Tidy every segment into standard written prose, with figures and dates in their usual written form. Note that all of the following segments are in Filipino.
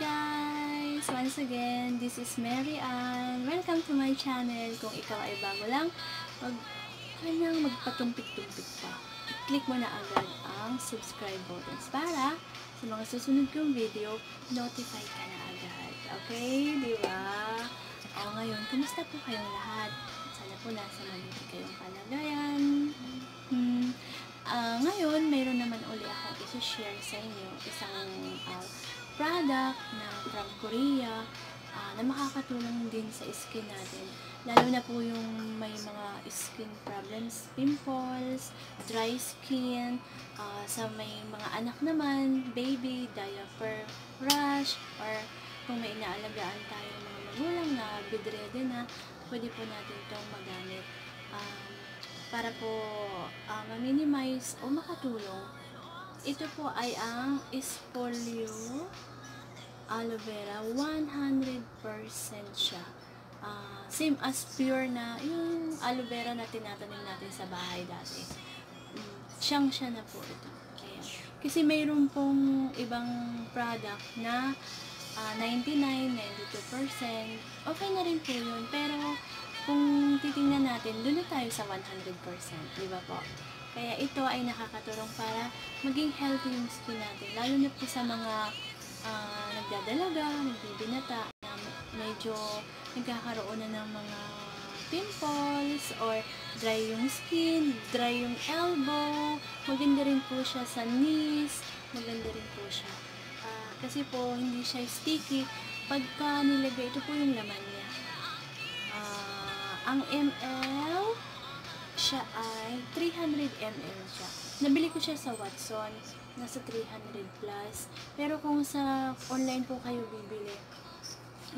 guys! Once again, this is Mary Ann. Welcome to my channel. Kung ikaw ay bago lang, magpatumpik-tumpik pa. I-click mo na agad ang subscribe buttons para sa mga susunod kong video, notify ka na agad. Okay? Diba? O ngayon, kumusta po kayong lahat? Sana po nasa mabuti kayong kalagayan. Ngayon, mayroon naman uli ako i-share sa inyo isang product na from Korea na makakatulong din sa skin natin. Lalo na po yung may mga skin problems, pimples, dry skin, sa may mga anak naman, baby, diaper, rash, or kung may inaalagaan tayong mga magulang na bedridden na, pwede po natin itong magamit para po ma-minimize o makatulong. Ito po ay ang Esfolio Aloe Vera. 100% siya. Same as pure na yung aloe vera na tinatanim natin sa bahay dati. Siya na po ito. Ayan. Kasi mayroon pong ibang product na 99, 92%. Okay na rin po yun. Pero kung titingnan natin, doon na tayo sa 100%. Diba po? Kaya ito ay nakakatulong para maging healthy yung skin natin. Lalo na po sa mga nagdadalaga, nagbibinata, na medyo nagkakaroon na ng mga pimples or dry yung skin, dry yung elbow. Maganda rin po siya sa knees. Maganda rin po siya. Kasi po, hindi siya sticky. Pagka nilagay, ito po yung laman niya. Ang ml, siya ay 300 ml siya. Nabili ko siya sa Watsons, nasa 300+. Pero kung sa online po kayo bibili,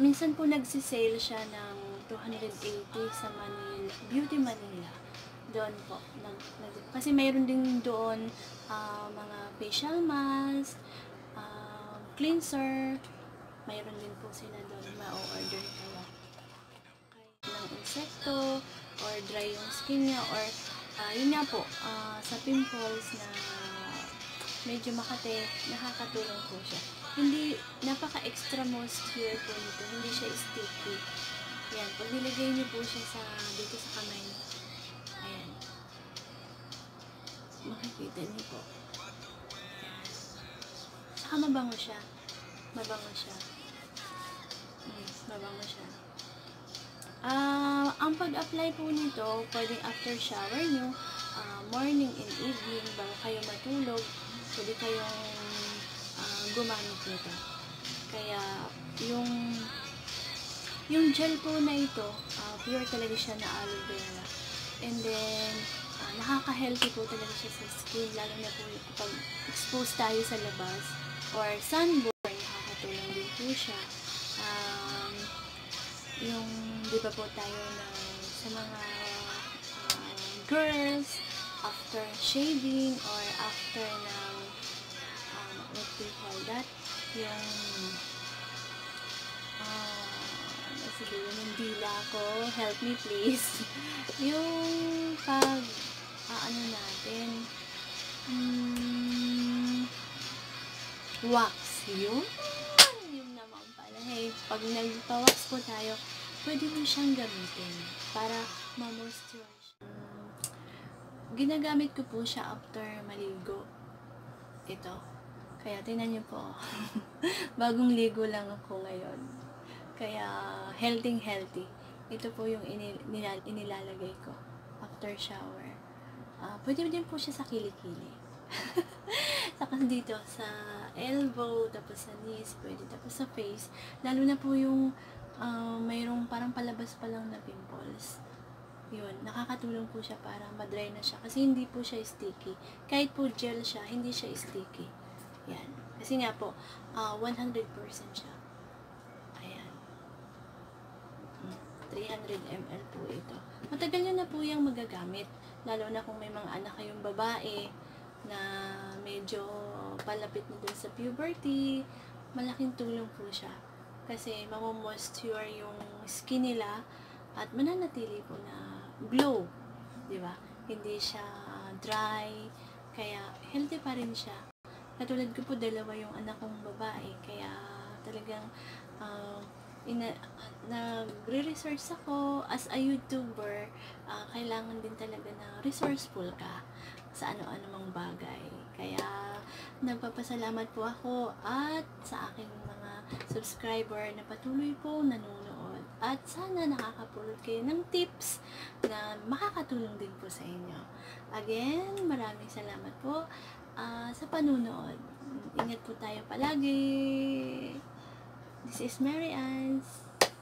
minsan po nagsisale siya ng 280 sa Manila Beauty Manila. Doon po. Kasi mayroon din doon mga facial mask, cleanser, mayroon din po sila doon, ma-order kayo. Ng insekto, or dry yung skin niya, or yun nga po, sa pimples na medyo makate, nakakatulong po siya. Hindi, napaka-extra moisture po nito, hindi siya sticky. Ayan, pag nilagay niyo po siya sa, dito sa kamay, ayan, makikita niyo po. Ayan. Saka mabango siya. Mabango siya. Mabango siya. Ang pag-apply po nito, pwedeng after shower nyo, morning and evening, bago kayo matulog, pwede kayong gumamit nito. Kaya, yung gel po na ito, pure talaga siya na aloe vera. And then, nakaka-healthy po talaga siya sa skin, lalo na po pag expose tayo sa labas, or sunburn, nakakatulong din po siya. Yung di ba po tayo na sa mga girls after shaving or after ng what do you call that, yung yung dila ko, help me please. Yung pag ano natin, wax, yun naman pala, hey, pag nagpa-wax po tayo, pwede mo siyang gamitin para ma-moisturize. Ginagamit ko po siya after maligo. Ito. Kaya, tingnan niyo po. Bagong ligo lang ako ngayon. Kaya, healthy. Ito po yung inilalagay ko after shower. Pwede din po siya sa kilikili. Saka dito, sa elbow, tapos sa knees, pwede, tapos sa face. Lalo na po yung mayroong parang palabas pa lang na pimples. Yun, nakakatulong po siya para madry na siya. Kasi hindi po siya sticky. Kahit po gel siya, hindi siya sticky. Yan. Kasi nga po, 100% siya. Ayan. 300 ml po ito. Matagal nyo na po yung magagamit. Lalo na kung may mga anak kayong babae na medyo palapit na dun sa puberty. Malaking tulong po siya. Kasi mamomoisture yung skin nila at mananatili po na glow, di ba? Hindi siya dry, kaya healthy pa rin siya. Katulad ko po, dalawa yung anak kong babae, kaya talagang nagre-research ako as a YouTuber, kailangan din talaga na resourceful ka sa ano-ano mang bagay. Kaya nagpapasalamat po ako at sa aking mga subscriber na patuloy po nanonood, at sana nakakapulot kayo ng tips na makakatulong din po sa inyo. Again, maraming salamat po sa panunood. Ingat po tayo palagi. This is Mary Ann.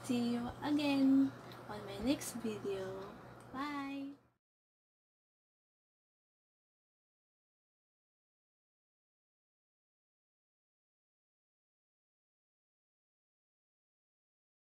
See you again on my next video. Bye!